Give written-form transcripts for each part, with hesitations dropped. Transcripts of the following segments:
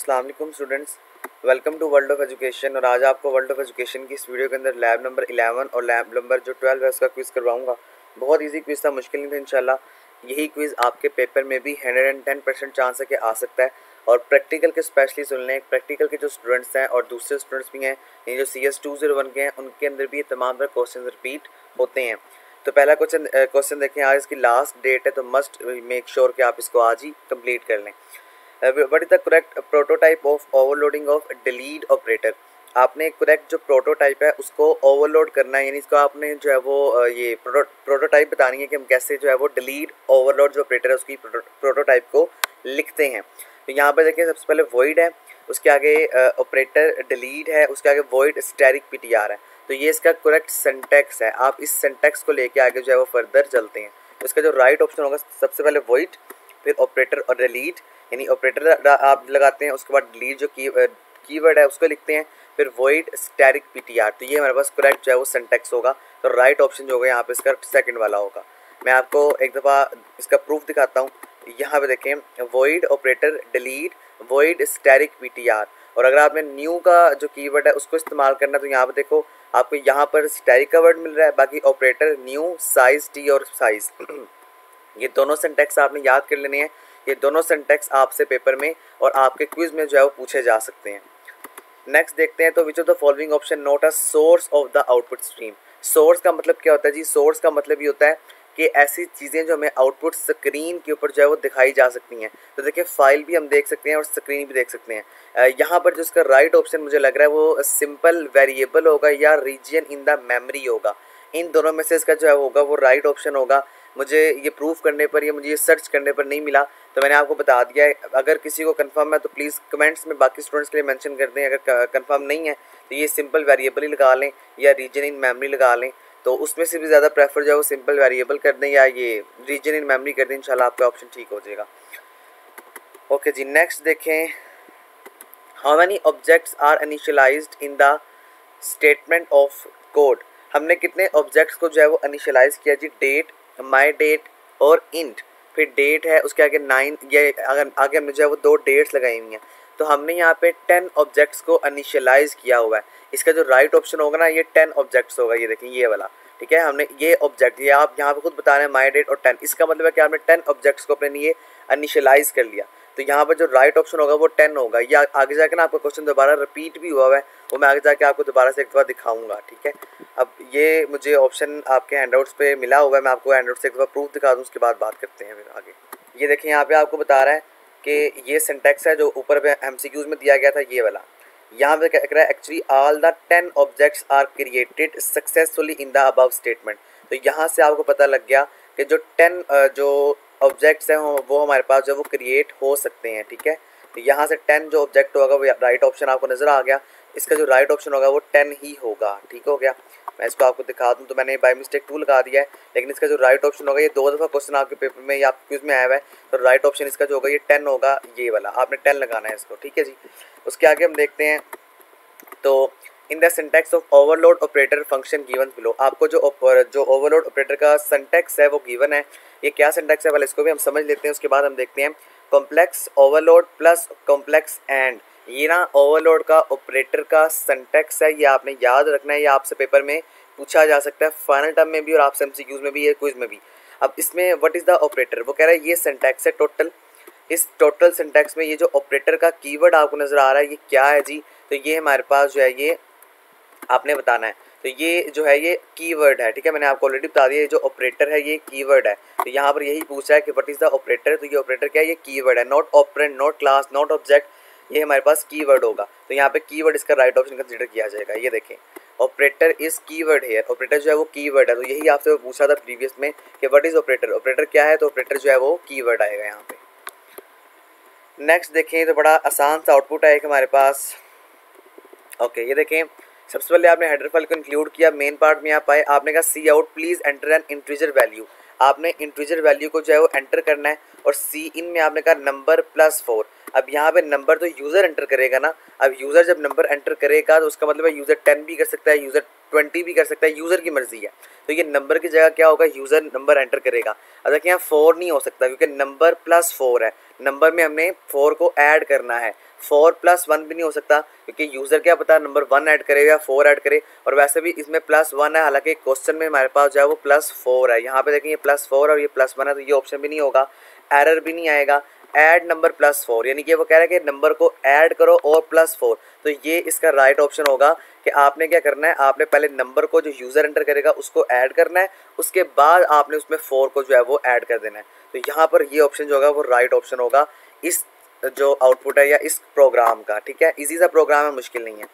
अस्सलाम वालेकुम students, welcome to world of education. और आज आपको वर्ल्ड ऑफ एजुकेशन की इस वीडियो के अंदर लैब नंबर 11 और लैब नंबर जो 12 है उसका क्विज़ करवाऊंगा। बहुत इजी क्विज़ था, मुश्किल नहीं था। इंशाल्लाह यही क्विज़ आपके पेपर में भी 110% चांस है कि आ सकता है। और प्रैक्टिकल के स्पेशली सुन लें, प्रैक्टिकल के जो स्टूडेंट्स हैं और दूसरे स्टूडेंट्स भी हैं, ये जो CS 201 के हैं, उनके अंदर भी ये तमाम तरह क्वेश्चन रिपीट होते हैं। तो पहला क्वेश्चन देखें, आज इसकी लास्ट डेट है, तो मस्ट मेक श्योर कि आप इसको आज ही कम्प्लीट कर लें। What is the correct prototype of overloading of delete operator? आपने करेक्ट जो प्रोटोटाइप है उसको ओवरलोड करना है, यानी इसको आपने जो है वो ये प्रोटोटाइप बतानी है कि हम कैसे जो है वो डिलीट ओवरलोड जो ऑपरेटर है उसकी प्रोटोटाइप को लिखते हैं। तो यहाँ पर देखिए, सबसे पहले वॉइड है, उसके आगे ऑपरेटर डिलीट है, उसके आगे वॉइड स्टैटिक PTR है। तो ये इसका करेक्ट सिंटैक्स है। आप इस सिंटैक्स को लेके आगे जो है वो फर्दर चलते हैं। उसका जो राइट ऑप्शन होगा, सबसे पहले वॉइड, फिर ऑपरेटर और डिलीट, यानी ऑपरेटर आप लगाते हैं, उसके बाद डिलीट जो कीवर्ड है उसको लिखते हैं, फिर वॉइड स्टैटिक PTR। तो ये हमारे पास करेक्ट जो है वो सिंटैक्स होगा। तो राइट ऑप्शन जो होगा यहाँ पे इसका सेकंड वाला होगा। मैं आपको एक दफ़ा इसका प्रूफ दिखाता हूँ। यहाँ पे देखें, void operator delete void static PTR। और अगर आपने न्यू का जो कीवर्ड है उसको इस्तेमाल करना, तो यहाँ पर देखो आपको यहाँ पर स्टैटिक का वर्ड मिल रहा है, बाकी ऑपरेटर न्यू साइज T और साइज ये दोनों सिंटैक्स आपने याद कर लेने हैं। ये दोनों सिंटैक्स आपसे पेपर में और आपके क्विज़ में जो है वो पूछे जा सकते हैं। नेक्स्ट देखते हैं, तो which of the following option not a source of the output stream. Source का मतलब क्या होता है जी? सोर्स का मतलब ये होता है कि ऐसी चीज़ें जो हमें आउटपुट स्क्रीन के ऊपर जो है वो दिखाई जा सकती हैं। तो देखिए, फाइल भी हम देख सकते हैं और स्क्रीन भी देख सकते हैं। यहाँ पर जो इसका राइट ऑप्शन मुझे लग रहा है वो सिंपल वेरिएबल होगा या रीजन इन द मेमोरी होगा। इन दोनों में से इसका जो है होगा वो राइट ऑप्शन होगा। मुझे ये प्रूफ करने पर या मुझे ये सर्च करने पर नहीं मिला, तो मैंने आपको बता दिया है। अगर किसी को कंफर्म है तो प्लीज़ कमेंट्स में बाकी स्टूडेंट्स के लिए मेंशन कर दें। अगर कंफर्म नहीं है तो ये सिंपल वेरिएबल ही लगा लें या रीजन इन मेमोरी लगा लें। तो उसमें से भी ज़्यादा प्रेफर जो है वो सिंपल वेरिएबल कर दें या ये रीजन इन मेमोरी कर दें। इंशाल्लाह आपका ऑप्शन ठीक हो जाएगा। ओके जी, नेक्स्ट देखें, how many objects are initialized in the statement of code. हमने कितने ऑब्जेक्ट्स को जो है वो इनिशियलाइज किया जी? डेट, माई डेट और इंट, फिर डेट है, उसके आगे 9, ये अगर आगे हमने जो है वो 2 डेट्स लगाई हुई हैं। तो हमने यहाँ पे 10 ऑब्जेक्ट्स को इनिशियलाइज किया हुआ है। इसका जो राइट ऑप्शन होगा ना, ये 10 ऑब्जेक्ट्स होगा। ये देखें, ये वाला ठीक है, हमने ये ऑब्जेक्ट, ये आप यहाँ पे खुद बता रहे हैं, माई डेट और 10। इसका मतलब है कि आपने 10 ऑब्जेक्ट्स को अपने लिए इनिशियलाइज कर लिया। तो यहाँ पर जो राइट ऑप्शन होगा वो 10 होगा। या आगे जाकर ना आपका क्वेश्चन दोबारा रिपीट भी हुआ है, वो मैं आगे जाके आपको दोबारा से एक बार दिखाऊंगा। ठीक है, अब ये मुझे ऑप्शन आपके हैंडआउट्स पे मिला हुआ है, मैं आपको हैंडआउट से एक बार प्रूफ दिखा दूँ, उसके बाद बात करते हैं फिर आगे। ये देखिए, यहाँ पे आपको बता रहा है कि ये सिंटैक्स है जो ऊपर MCQs में दिया गया था, ये वाला। यहाँ पे कह रहा है actually all the 10 objects are created successfully in the above statement. तो यहाँ से आपको पता लग गया कि जो 10 जो ऑब्जेक्ट्स हैं वो हमारे पास जो वो क्रिएट हो सकते हैं। ठीक है, तो यहाँ से 10 जो ऑब्जेक्ट होगा वो राइट ऑप्शन आपको नज़र आ गया। इसका जो राइट ऑप्शन होगा वो 10 ही होगा। ठीक हो गया, मैं इसको आपको दिखा दूँ, तो मैंने बाय मिस्टेक 2 लगा दिया है, लेकिन इसका जो राइट ऑप्शन होगा, ये 2 दफ़ा क्वेश्चन आपके पेपर में या आपके क्विज में आया हुआ है, तो राइट ऑप्शन इसका जो होगा ये 10 होगा। ये वाला आपने 10 लगाना है इसको। ठीक है जी, उसके आगे हम देखते हैं, तो in the syntax of overload operator function given below. आपको जो ओवरलोड ऑपरेटर का सिंटैक्स है वो गिवन है। ये क्या सिंटैक्स है वाला, इसको भी हम समझ लेते हैं, उसके बाद हम देखते हैं। Complex overload plus complex and, ये ना ओवरलोड का ऑपरेटर का सिंटैक्स है, ये आपने याद रखना है। ये आपसे पेपर में पूछा जा सकता है, फाइनल टर्म में भी और आपसे MCQs में भी या क्विज में भी। अब इसमें व्हाट इज़ द ऑपरेटर, वो कह रहा है ये सिंटैक्स है टोटल। इस टोटल सिंटैक्स में ये जो ऑपरेटर का कीवर्ड आपको नज़र आ रहा है, ये क्या है जी? तो ये हमारे पास जो है ये आपने बताना है। तो ये जो है ये कीवर्ड है। ठीक है, मैंने आपको ऑलरेडी बता दिया, ये जो ऑपरेटर है ये कीवर्ड है। तो यहाँ पर यही पूछा है कि व्हाट इज़ द ऑपरेटर, तो ये ऑपरेटर क्या है? ये कीवर्ड है। Not operand, not class, not object, ये हमारे पास कीवर्ड होगा। तो यहाँ पे कीवर्ड इसका राइट ऑप्शन कंसिडर किया जाएगा। ये देखें, ऑपरेटर इज़ कीवर्ड है, ऑपरेटर जो है वो कीवर्ड है। तो यही आपसे वो पूछा था प्रीवियस में कि व्हाट इज़ ऑपरेटर, ऑपरेटर क्या है, तो ऑपरेटर जो है वो कीवर्ड आएगा यहाँ पे। नेक्स्ट देखें, तो बड़ा आसान सा आउटपुट है हमारे पास। ओके, ये देखें, सबसे पहले आपने हेडर फाइल को इंक्लूड किया, मेन पार्ट में आप आए, आपने कहा सी out please enter an integer value. आपने इंटीजर वैल्यू को जो है वो एंटर करना है। और सी इन में आपने कहा नंबर +4। अब यहाँ पे नंबर तो यूज़र एंटर करेगा ना। अब यूज़र जब नंबर एंटर करेगा तो उसका मतलब है यूज़र 10 भी कर सकता है, यूज़र 20 भी कर सकता है, यूज़र की मर्ज़ी है। तो ये नंबर की जगह क्या होगा? यूज़र नंबर एंटर करेगा। अब देखिए, यहाँ 4 नहीं हो सकता क्योंकि नंबर +4 है। नंबर में हमने 4 को ऐड करना है। 4 + 1 भी नहीं हो सकता क्योंकि यूज़र क्या पता नंबर 1 ऐड करे या 4 ऐड करे, और वैसे भी इसमें +1 है, हालांकि क्वेश्चन में हमारे पास जो है वो +4 है। यहाँ पे देखें ये +4 और ये +1 है, तो ये ऑप्शन भी नहीं होगा, एरर भी नहीं आएगा। ऐड नंबर +4 यानी कि वो कह रहा है कि नंबर को ऐड करो और +4, तो ये इसका राइट ऑप्शन होगा कि आपने क्या करना है, आपने पहले नंबर को जो यूज़र एंटर करेगा उसको ऐड करना है, उसके बाद आपने उसमें 4 को जो है वो ऐड कर देना है। तो यहाँ पर ये ऑप्शन जो होगा वो राइट ऑप्शन होगा इस जो आउटपुट है या इस प्रोग्राम का। ठीक है, इजी सा प्रोग्राम है, मुश्किल नहीं है।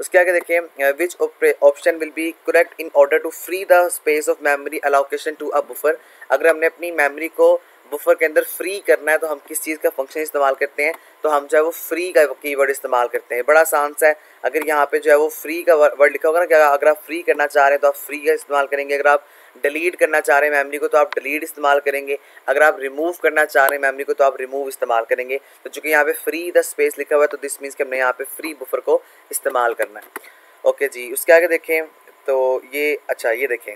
उसके आगे देखें, which option will be correct in order to free the space of memory allocation to a buffer. अगर हमने अपनी मेमोरी को बफर के अंदर फ्री करना है तो हम किस चीज़ का फंक्शन इस्तेमाल करते हैं, तो हम जो है वो फ्री का कीवर्ड इस्तेमाल करते हैं। बड़ा आसान सा है, अगर यहाँ पे जो है वो फ्री का वर्ड लिखा होगा ना, कि अगर आप फ्री करना चाह रहे हैं तो आप फ्री का इस्तेमाल करेंगे, अगर आप डिलीट करना चाह रहे हैं मेमोरी को तो आप डिलीट इस्तेमाल करेंगे, अगर आप रिमूव करना चाह रहे हैं मेमोरी को तो आप रिमूव इस्तेमाल करेंगे। तो चूँकि यहाँ पे फ्री द स्पेस लिखा हुआ है तो दिस मीन्स कि हमने यहाँ पे फ्री बफर को इस्तेमाल करना है। ओके जी, उसके आगे देखें तो ये, अच्छा ये देखें,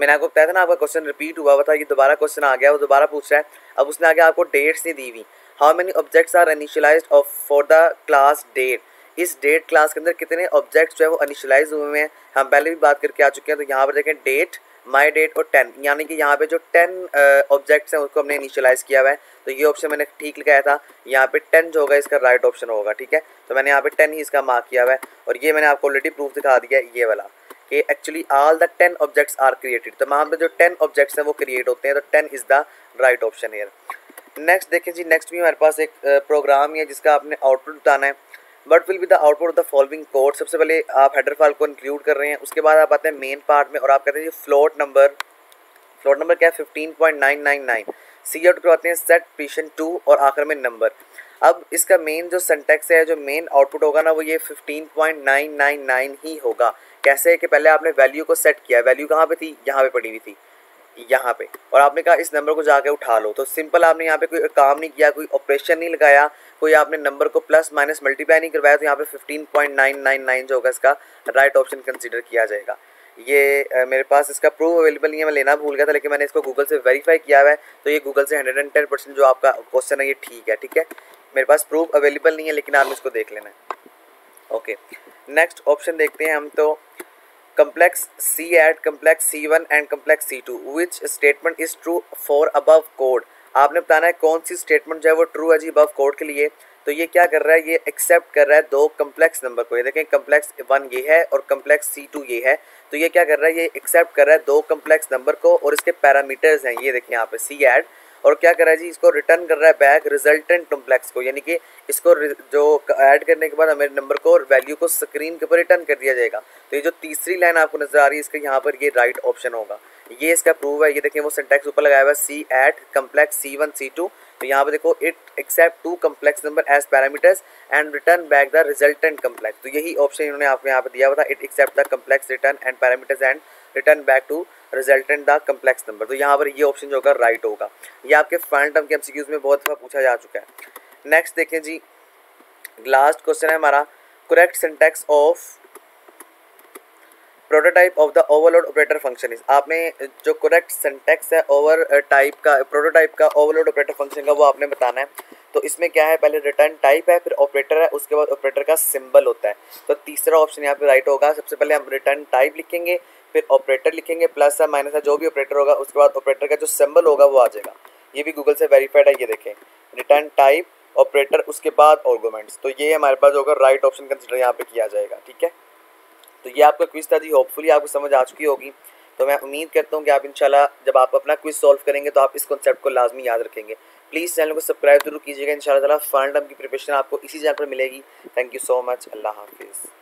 मैंने आपको बताया था ना आपका क्वेश्चन रिपीट हुआ था, ये दोबारा क्वेश्चन आ गया, वो दोबारा पूछ रहा है। अब उसने आगे आपको डेट्स नहीं दी हुई, how many objects are initialized for the class date. इस डेट क्लास के अंदर कितने ऑब्जेक्ट्स जो है वो इनिशियलाइज हुए हैं, हम पहले भी बात करके आ चुके हैं। तो यहाँ पर देखें डेट, माई डेट और 10, यानी कि यहाँ पे जो 10 ऑब्जेक्ट्स हैं उसको हमने इनिशियलाइज़ किया हुआ है, तो ये ऑप्शन मैंने ठीक लगाया था। यहाँ पे 10 जो होगा इसका राइट ऑप्शन होगा। ठीक है, तो मैंने यहाँ पे 10 ही इसका मार्क किया हुआ है, और ये मैंने आपको ऑलरेडी प्रूफ दिखा दिया है ये वाला, कि actually all the 10 objects are created, तो वहाँ पर जो 10 ऑब्जेक्ट्स हैं वो क्रिएट होते हैं, तो 10 is the right option here. Next देखें जी, नेक्स्ट भी हमारे पास एक प्रोग्राम है जिसका आपने आउटपुट बताना है। But will be the output of the following code, सबसे पहले आप हेडर फाइल को इंक्लूड कर रहे हैं, उसके बाद आप आते हैं मेन पार्ट में और आप कहते हैं फ्लोट नंबर क्या है 15.999, सी आउट करवाते हैं सेट पोजीशन 2 और आखिर में नंबर। अब इसका मेन जो सिंटैक्स है, जो मेन आउटपुट होगा ना, वो ये 15.999 ही होगा। कैसे है कि पहले आपने वैल्यू को सेट किया, वैल्यू कहाँ पे थी, यहाँ पे पड़ी हुई थी, यहाँ पे, और आपने कहा इस नंबर को जाके उठा लो। तो सिंपल, आपने यहाँ पे कोई काम नहीं किया, कोई ऑपरेशन नहीं लगाया, कोई आपने नंबर को प्लस माइनस मल्टीप्लाई नहीं करवाया, तो यहाँ पे 15.999 जो होगा इसका राइट ऑप्शन कंसिडर किया जाएगा। ये मेरे पास इसका प्रूफ अवेलेबल नहीं है, मैं लेना भूल गया था, लेकिन मैंने इसको गूगल से वेरीफाई किया हुआ है, तो ये गूगल से 110% जो आपका क्वेश्चन है ये ठीक है। ठीक है, मेरे पास प्रूफ अवेलेबल नहीं है, लेकिन आप इसको देख लेना है। ओके, नेक्स्ट ऑप्शन देखते हैं हम, तो complex C add, complex C1 and complex C2, which statement is true for above code। आपने बताना है कौन सी स्टेटमेंट जो है वो ट्रू है जी above code के लिए। तो ये क्या कर रहा है, ये एक्सेप्ट कर रहा है 2 कम्प्लेक्स नंबर को, ये देखें कम्प्लेक्स 1 ये है और कम्प्लेक्स C2 ये है। तो ये क्या कर रहा है, ये एक्सेप्ट कर रहा है 2 कम्प्लेक्स नंबर को, और इसके पैरामीटर्स हैं ये देखें यहाँ पे C add, और क्या कर रहा है जी, इसको रिटर्न कर रहा है बैक रिजल्टेंट कम्प्लेक्स को, यानी कि इसको जो ऐड करने के बाद हमारे नंबर को और वैल्यू को स्क्रीन के ऊपर रिटर्न कर दिया जाएगा। तो ये जो तीसरी लाइन आपको नजर आ रही है, इसका यहाँ पर ये राइट ऑप्शन होगा, ये इसका प्रूफ है। ये देखिए वो सिंटैक्स ऊपर लगाया हुआ है, C add complex C1 C2, तो यहाँ पर देखो it accept 2 complex number as parameters and return back the resultant complex. तो यही ऑप्शन इन्होंने आपको यहाँ पर दिया हुआ था, it accept the complex return and parameters and return back to resultant the complex number. तो यहाँ पर ये ऑप्शन जो होगा राइट होगा, ये आपके फाइनल टर्म के MCQs में बहुत बार पूछा जा चुका है। नेक्स्ट देखें जी, लास्ट क्वेश्चन है हमारा, correct syntax of prototype of the overload operator function is. आपने जो करेक्ट सिंटैक्स है प्रोटोटाइप का ओवरलोड ऑपरेटर फंक्शन का, वो आपने बताना है। तो इसमें क्या है, पहले रिटर्न टाइप है, फिर ऑपरेटर है, उसके बाद ऑपरेटर का सिंबल होता है। तो तीसरा ऑप्शन यहाँ पे राइट होगा, सबसे पहले हम रिटर्न टाइप लिखेंगे, फिर ऑपरेटर लिखेंगे, प्लस या माइनस या जो भी ऑपरेटर होगा, उसके बाद ऑपरेटर का जो सिंबल होगा वो आ जाएगा। ये भी गूगल से वेरीफाइड है, ये देखें रिटर्न टाइप, ऑपरेटर, उसके बाद आर्गुमेंट्स। तो ये हमारे पास होगा राइट ऑप्शन कंसिडर यहाँ पे किया जाएगा। ठीक है, तो ये आपका क्विज था जी, होपफुली आपको समझ आ चुकी होगी। तो मैं उम्मीद करता हूँ कि आप इंशाल्लाह जब आप अपना क्विज सॉल्व करेंगे तो आप इस कॉन्सेप्ट को लाजमी याद रखेंगे। प्लीज़ चैनल को सब्सक्राइब जरूर कीजिएगा, इंशाल्लाह फाइनल टर्म की प्रिपरेशन आपको इसी चैनल पर मिलेगी। थैंक यू सो मच, अल्लाह हाफिज़।